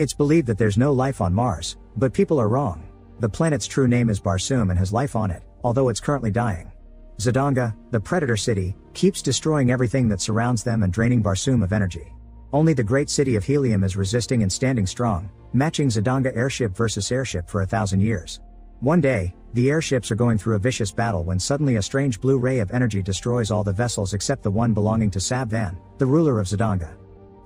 It's believed that there's no life on Mars, but people are wrong. The planet's true name is Barsoom and has life on it, although it's currently dying. Zodanga, the predator city, keeps destroying everything that surrounds them and draining Barsoom of energy. Only the great city of Helium is resisting and standing strong, matching Zodanga airship versus airship for 1,000 years. One day, the airships are going through a vicious battle when suddenly a strange blue ray of energy destroys all the vessels except the one belonging to Sab Than, the ruler of Zodanga.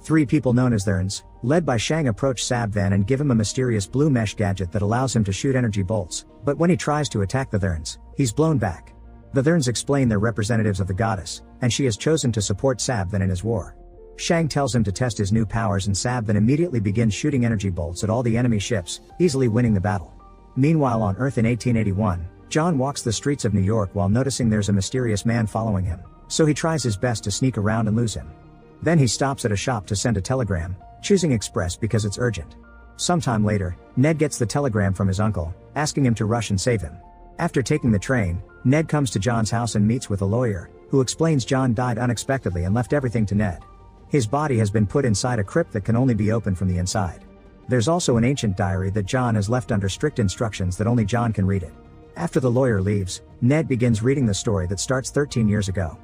Three people known as Thurns, led by Shang, approach Sab Than and give him a mysterious blue mesh gadget that allows him to shoot energy bolts, but when he tries to attack the Thurns, he's blown back. The Therns explain they're representatives of the goddess, and she has chosen to support Sab Than in his war. Shang tells him to test his new powers and Sab Than immediately begins shooting energy bolts at all the enemy ships, easily winning the battle. Meanwhile, on Earth in 1881, John walks the streets of New York while noticing there's a mysterious man following him, so he tries his best to sneak around and lose him. Then he stops at a shop to send a telegram, choosing express because it's urgent. Sometime later, Ned gets the telegram from his uncle, asking him to rush and save him. After taking the train, Ned comes to John's house and meets with a lawyer, who explains John died unexpectedly and left everything to Ned. His body has been put inside a crypt that can only be opened from the inside. There's also an ancient diary that John has left under strict instructions that only John can read it. After the lawyer leaves, Ned begins reading the story that starts 13 years ago.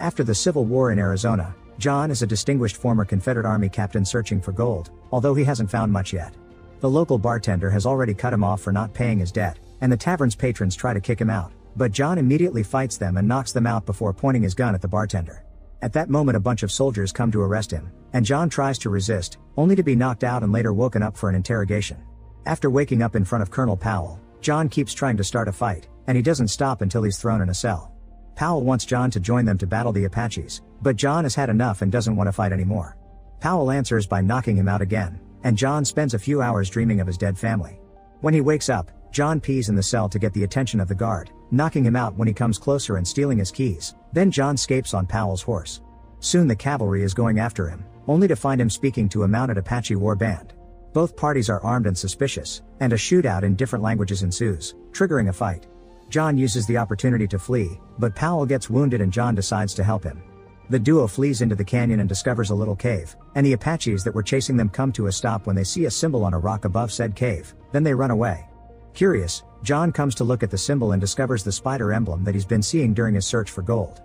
After the Civil War in Arizona, John is a distinguished former Confederate Army captain searching for gold, although he hasn't found much yet. The local bartender has already cut him off for not paying his debt, and the tavern's patrons try to kick him out, but John immediately fights them and knocks them out before pointing his gun at the bartender. At that moment, a bunch of soldiers come to arrest him, and John tries to resist, only to be knocked out and later woken up for an interrogation. After waking up in front of Colonel Powell, John keeps trying to start a fight, and he doesn't stop until he's thrown in a cell. Powell wants John to join them to battle the Apaches, but John has had enough and doesn't want to fight anymore. Powell answers by knocking him out again, and John spends a few hours dreaming of his dead family. When he wakes up, John pees in the cell to get the attention of the guard, knocking him out when he comes closer and stealing his keys. Then John escapes on Powell's horse. Soon the cavalry is going after him, only to find him speaking to a mounted Apache war band. Both parties are armed and suspicious, and a shootout in different languages ensues, triggering a fight. John uses the opportunity to flee, but Powell gets wounded and John decides to help him. The duo flees into the canyon and discovers a little cave, and the Apaches that were chasing them come to a stop when they see a symbol on a rock above said cave, then they run away. Curious, John comes to look at the symbol and discovers the spider emblem that he's been seeing during his search for gold.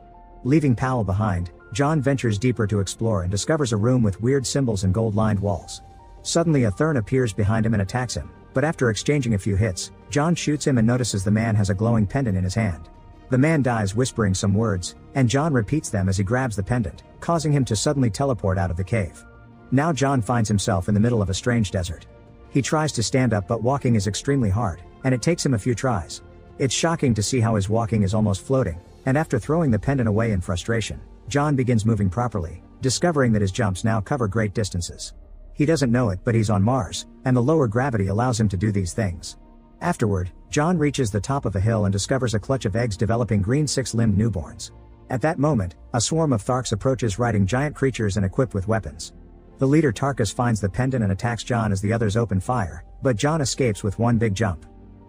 Leaving Powell behind, John ventures deeper to explore and discovers a room with weird symbols and gold-lined walls. Suddenly a Thurn appears behind him and attacks him, but after exchanging a few hits, John shoots him and notices the man has a glowing pendant in his hand. The man dies whispering some words, and John repeats them as he grabs the pendant, causing him to suddenly teleport out of the cave. Now John finds himself in the middle of a strange desert. He tries to stand up, but walking is extremely hard, and it takes him a few tries. It's shocking to see how his walking is almost floating, and after throwing the pendant away in frustration, John begins moving properly, discovering that his jumps now cover great distances. He doesn't know it, but he's on Mars, and the lower gravity allows him to do these things. Afterward, John reaches the top of a hill and discovers a clutch of eggs developing green six-limbed newborns. At that moment, a swarm of Tharks approaches, riding giant creatures and equipped with weapons. The leader Tarkas finds the pendant and attacks John as the others open fire, but John escapes with one big jump.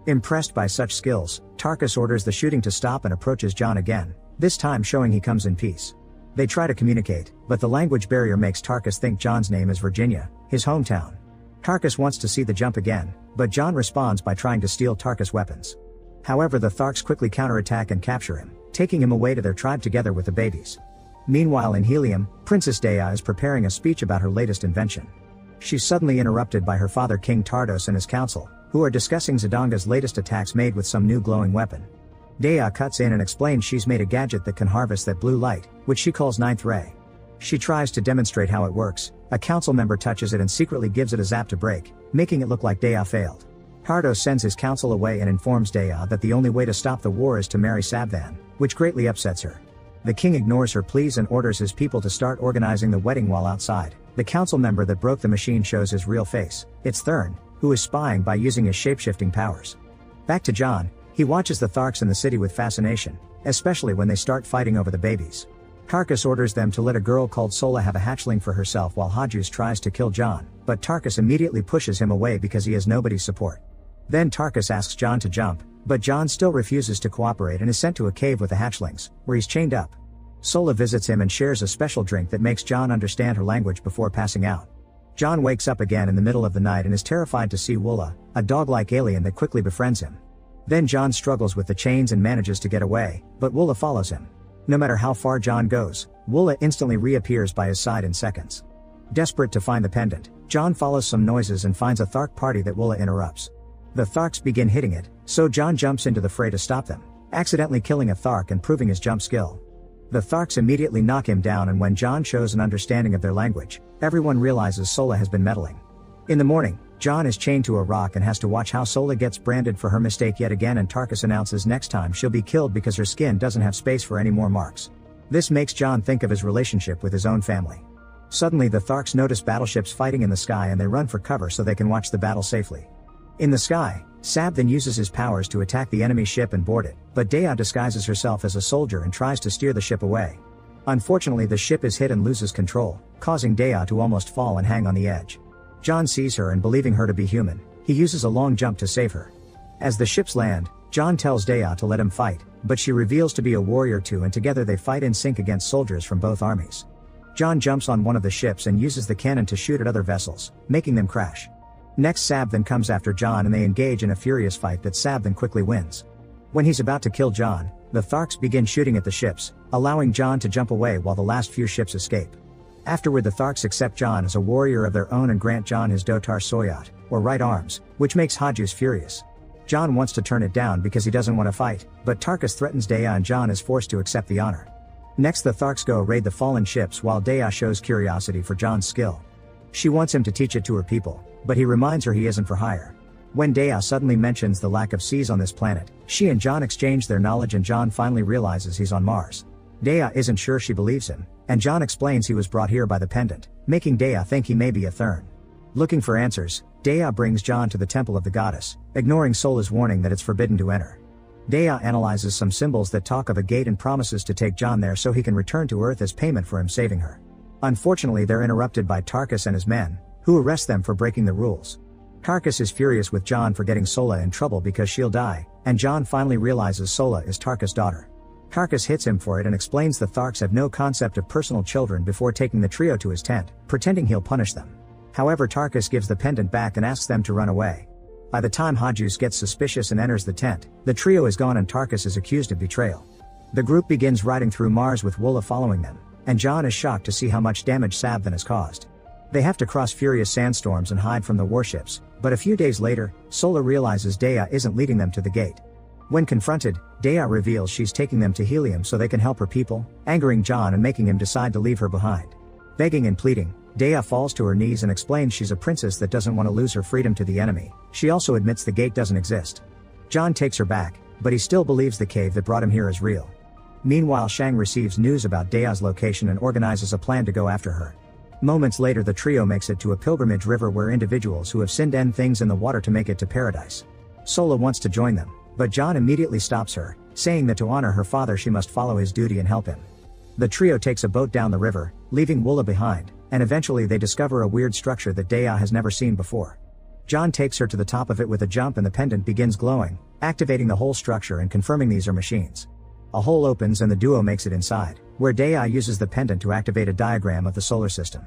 Impressed by such skills, Tarkas orders the shooting to stop and approaches John again, this time showing he comes in peace. They try to communicate, but the language barrier makes Tarkas think John's name is Virginia, his hometown. Tarkas wants to see the jump again, but John responds by trying to steal Tarkas' weapons. However, the Tharks quickly counterattack and capture him, taking him away to their tribe together with the babies. Meanwhile, in Helium, Princess Dejah is preparing a speech about her latest invention. She's suddenly interrupted by her father King Tardos and his council, who are discussing Zodanga's latest attacks made with some new glowing weapon. Dejah cuts in and explains she's made a gadget that can harvest that blue light, which she calls Ninth Ray. She tries to demonstrate how it works. A council member touches it and secretly gives it a zap to break, making it look like Dejah failed. Tardos sends his council away and informs Dejah that the only way to stop the war is to marry Sab Than, which greatly upsets her. The king ignores her pleas and orders his people to start organizing the wedding while outside. The council member that broke the machine shows his real face. It's Thurn, who is spying by using his shapeshifting powers. Back to John, he watches the Tharks in the city with fascination, especially when they start fighting over the babies. Tarkas orders them to let a girl called Sola have a hatchling for herself while Hajus tries to kill John, but Tarkas immediately pushes him away because he has nobody's support. Then Tarkas asks John to jump, but John still refuses to cooperate and is sent to a cave with the hatchlings, where he's chained up. Sola visits him and shares a special drink that makes John understand her language before passing out. John wakes up again in the middle of the night and is terrified to see Woola, a dog-like alien that quickly befriends him. Then John struggles with the chains and manages to get away, but Woola follows him. No matter how far John goes, Woola instantly reappears by his side in seconds. Desperate to find the pendant, John follows some noises and finds a Thark party that Woola interrupts. The Tharks begin hitting it, so John jumps into the fray to stop them, accidentally killing a Thark and proving his jump skill. The Tharks immediately knock him down, and when John shows an understanding of their language, everyone realizes Sola has been meddling. In the morning, John is chained to a rock and has to watch how Sola gets branded for her mistake yet again, and Tarkas announces next time she'll be killed because her skin doesn't have space for any more marks. This makes John think of his relationship with his own family. Suddenly the Tharks notice battleships fighting in the sky and they run for cover so they can watch the battle safely. In the sky, Sab Than uses his powers to attack the enemy ship and board it, but Dejah disguises herself as a soldier and tries to steer the ship away. Unfortunately the ship is hit and loses control, causing Dejah to almost fall and hang on the edge. John sees her and, believing her to be human, he uses a long jump to save her. As the ships land, John tells Dejah to let him fight, but she reveals to be a warrior too, and together they fight in sync against soldiers from both armies. John jumps on one of the ships and uses the cannon to shoot at other vessels, making them crash. Next, Sab Than comes after John and they engage in a furious fight that Sab Than quickly wins. When he's about to kill John, the Tharks begin shooting at the ships, allowing John to jump away while the last few ships escape. Afterward the Tharks accept John as a warrior of their own and grant John his dotar soyat, or right arms, which makes Hajus furious. John wants to turn it down because he doesn't want to fight, but Tarkas threatens Dejah and John is forced to accept the honor. Next the Tharks go raid the fallen ships while Dejah shows curiosity for John's skill. She wants him to teach it to her people, but he reminds her he isn't for hire. When Dejah suddenly mentions the lack of seas on this planet, she and John exchange their knowledge and John finally realizes he's on Mars. Dejah isn't sure she believes him, and John explains he was brought here by the pendant, making Dejah think he may be a Thurn. Looking for answers, Dejah brings John to the Temple of the Goddess, ignoring Sola's warning that it's forbidden to enter. Dejah analyzes some symbols that talk of a gate and promises to take John there so he can return to Earth as payment for him saving her. Unfortunately they're interrupted by Tarkas and his men, who arrest them for breaking the rules. Tarkas is furious with John for getting Sola in trouble because she'll die, and John finally realizes Sola is Tarkas' daughter. Tarkas hits him for it and explains the Tharks have no concept of personal children before taking the trio to his tent, pretending he'll punish them. However, Tarkas gives the pendant back and asks them to run away. By the time Hajus gets suspicious and enters the tent, the trio is gone and Tarkas is accused of betrayal. The group begins riding through Mars with Woola following them, and John is shocked to see how much damage Sab Than has caused. They have to cross furious sandstorms and hide from the warships, but a few days later, Sola realizes Dejah isn't leading them to the gate. When confronted, Dejah reveals she's taking them to Helium so they can help her people, angering John and making him decide to leave her behind. Begging and pleading, Dejah falls to her knees and explains she's a princess that doesn't want to lose her freedom to the enemy. She also admits the gate doesn't exist. John takes her back, but he still believes the cave that brought him here is real. Meanwhile, Shang receives news about Dejah's location and organizes a plan to go after her. Moments later the trio makes it to a pilgrimage river where individuals who have sinned end things in the water to make it to paradise. Sola wants to join them, but John immediately stops her, saying that to honor her father she must follow his duty and help him. The trio takes a boat down the river, leaving Woola behind, and eventually they discover a weird structure that Dejah has never seen before. John takes her to the top of it with a jump and the pendant begins glowing, activating the whole structure and confirming these are machines. A hole opens and the duo makes it inside, where Dejah uses the pendant to activate a diagram of the solar system.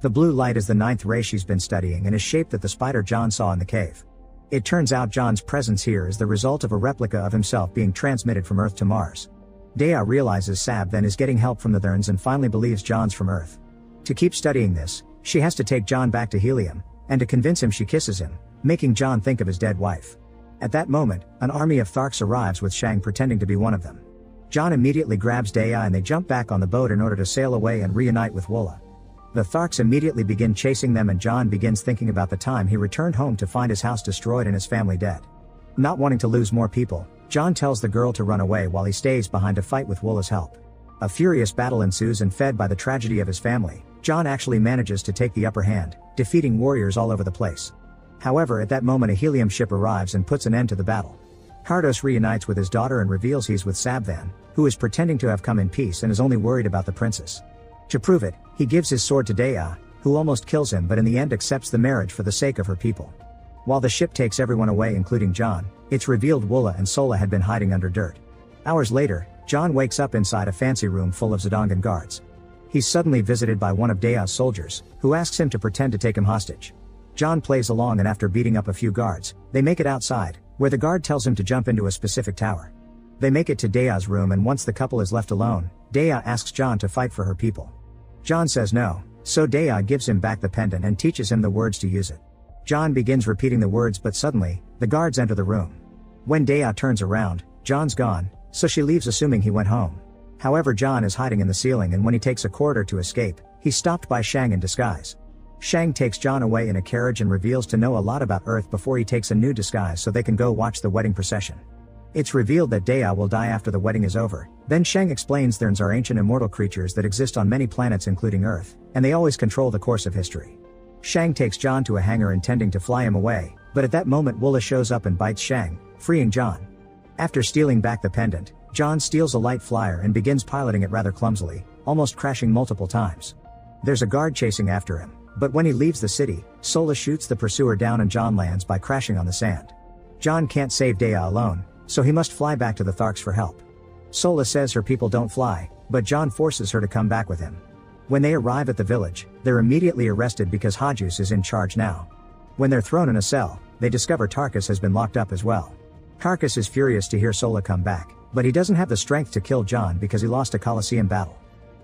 The blue light is the ninth ray she's been studying and is shaped that the spider John saw in the cave. It turns out John's presence here is the result of a replica of himself being transmitted from Earth to Mars. Dejah realizes Sab Than is getting help from the Therns and finally believes John's from Earth. To keep studying this, she has to take John back to Helium, and to convince him she kisses him, making John think of his dead wife. At that moment, an army of Tharks arrives with Shang pretending to be one of them. John immediately grabs Dejah and they jump back on the boat in order to sail away and reunite with Woola. The Tharks immediately begin chasing them and John begins thinking about the time he returned home to find his house destroyed and his family dead. Not wanting to lose more people, John tells the girl to run away while he stays behind to fight with Woola's help. A furious battle ensues and, fed by the tragedy of his family, John actually manages to take the upper hand, defeating warriors all over the place. However, at that moment a helium ship arrives and puts an end to the battle. Tardos reunites with his daughter and reveals he's with Sab Than, who is pretending to have come in peace and is only worried about the princess. To prove it, he gives his sword to Dejah, who almost kills him but in the end accepts the marriage for the sake of her people. While the ship takes everyone away including John, it's revealed Woola and Sola had been hiding under dirt. Hours later, John wakes up inside a fancy room full of Zodangan guards. He's suddenly visited by one of Dejah's soldiers, who asks him to pretend to take him hostage. John plays along, and after beating up a few guards, they make it outside, where the guard tells him to jump into a specific tower. They make it to Dejah's room, and once the couple is left alone, Dejah asks John to fight for her people. John says no, so Dejah gives him back the pendant and teaches him the words to use it. John begins repeating the words, but suddenly, the guards enter the room. When Dejah turns around, John's gone, so she leaves assuming he went home. However, John is hiding in the ceiling, and when he takes a corridor to escape, he's stopped by Shang in disguise. Shang takes John away in a carriage and reveals to know a lot about Earth before he takes a new disguise so they can go watch the wedding procession. It's revealed that Dejah will die after the wedding is over. Then Shang explains Therns are ancient immortal creatures that exist on many planets including Earth, and they always control the course of history. Shang takes John to a hangar intending to fly him away, but at that moment Woola shows up and bites Shang, freeing John. After stealing back the pendant, John steals a light flyer and begins piloting it rather clumsily, almost crashing multiple times. There's a guard chasing after him, but when he leaves the city, Sola shoots the pursuer down and John lands by crashing on the sand. John can't save Dejah alone, so he must fly back to the Tharks for help. Sola says her people don't fly, but John forces her to come back with him. When they arrive at the village, they're immediately arrested because Hajus is in charge now. When they're thrown in a cell, they discover Tarkas has been locked up as well. Tarkas is furious to hear Sola come back, but he doesn't have the strength to kill John because he lost a Colosseum battle.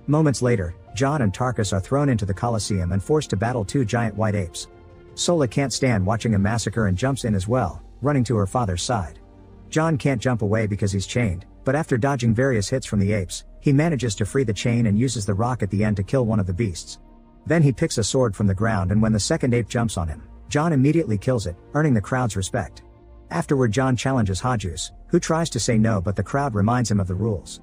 Moments later, John and Tarkas are thrown into the Colosseum and forced to battle two giant white apes. Sola can't stand watching a massacre and jumps in as well, running to her father's side. John can't jump away because he's chained, but after dodging various hits from the apes, he manages to free the chain and uses the rock at the end to kill one of the beasts. Then he picks a sword from the ground, and when the second ape jumps on him, John immediately kills it, earning the crowd's respect. Afterward, John challenges Hajus, who tries to say no, but the crowd reminds him of the rules.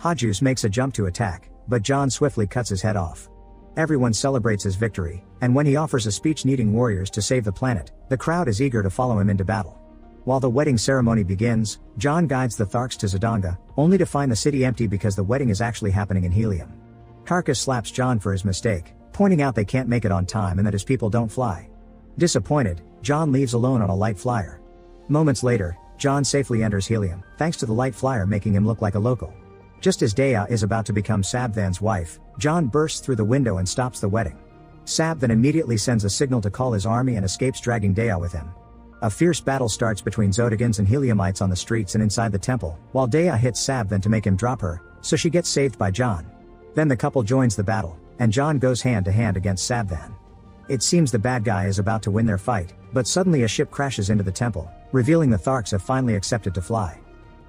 Hajus makes a jump to attack, but John swiftly cuts his head off. Everyone celebrates his victory, and when he offers a speech needing warriors to save the planet, the crowd is eager to follow him into battle. While the wedding ceremony begins, John guides the Tharks to Zodanga, only to find the city empty because the wedding is actually happening in Helium. Tarkas slaps John for his mistake, pointing out they can't make it on time and that his people don't fly. Disappointed, John leaves alone on a light flyer. Moments later, John safely enters Helium, thanks to the light flyer making him look like a local. Just as Dejah is about to become Sab Than's wife, John bursts through the window and stops the wedding. Sab Than immediately sends a signal to call his army and escapes, dragging Dejah with him. A fierce battle starts between Zodangans and Heliumites on the streets and inside the temple, while Dejah hits Sab Than to make him drop her, so she gets saved by John. Then the couple joins the battle, and John goes hand to hand against Sab Than. It seems the bad guy is about to win their fight, but suddenly a ship crashes into the temple, revealing the Tharks have finally accepted to fly.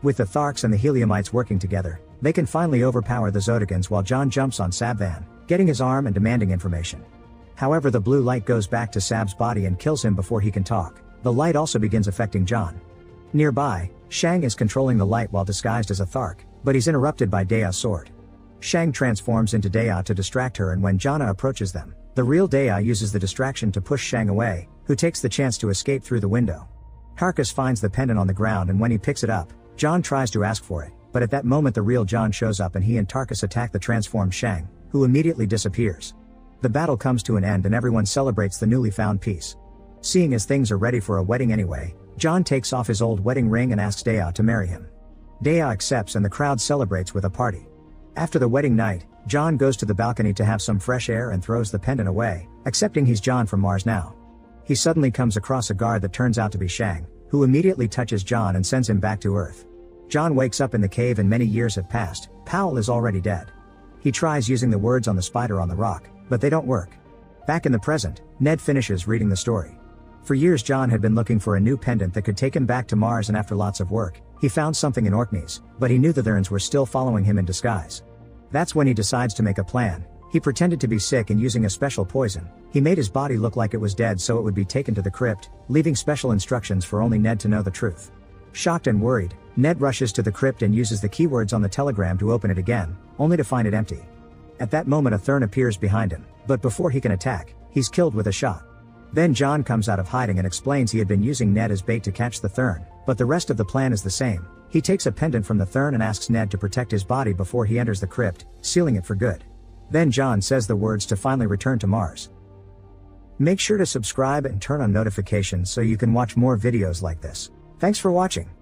With the Tharks and the Heliumites working together, they can finally overpower the Zodangans, while John jumps on Sab Than, getting his arm and demanding information. However, the blue light goes back to Sab's body and kills him before he can talk. The light also begins affecting John. Nearby, Shang is controlling the light while disguised as a Thark, but he's interrupted by Dejah's sword. Shang transforms into Dejah to distract her, and when Janna approaches them, the real Dejah uses the distraction to push Shang away, who takes the chance to escape through the window. Tarkas finds the pendant on the ground, and when he picks it up, John tries to ask for it, but at that moment the real John shows up and he and Tarkas attack the transformed Shang, who immediately disappears. The battle comes to an end and everyone celebrates the newly found peace. Seeing as things are ready for a wedding anyway, John takes off his old wedding ring and asks Dejah to marry him. Dejah accepts and the crowd celebrates with a party. After the wedding night, John goes to the balcony to have some fresh air and throws the pendant away, accepting he's John from Mars now. He suddenly comes across a guard that turns out to be Shang, who immediately touches John and sends him back to Earth. John wakes up in the cave and many years have passed. Powell is already dead. He tries using the words on the spider on the rock, but they don't work. Back in the present, Ned finishes reading the story. For years John had been looking for a new pendant that could take him back to Mars, and after lots of work, he found something in Orkney's, but he knew the Thurns were still following him in disguise. That's when he decides to make a plan. He pretended to be sick, and using a special poison, he made his body look like it was dead so it would be taken to the crypt, leaving special instructions for only Ned to know the truth. Shocked and worried, Ned rushes to the crypt and uses the keywords on the telegram to open it again, only to find it empty. At that moment a Thurn appears behind him, but before he can attack, he's killed with a shot. Then John comes out of hiding and explains he had been using Ned as bait to catch the Thurn, but the rest of the plan is the same. He takes a pendant from the Thurn and asks Ned to protect his body before he enters the crypt, sealing it for good. Then John says the words to finally return to Mars. Make sure to subscribe and turn on notifications so you can watch more videos like this. Thanks for watching.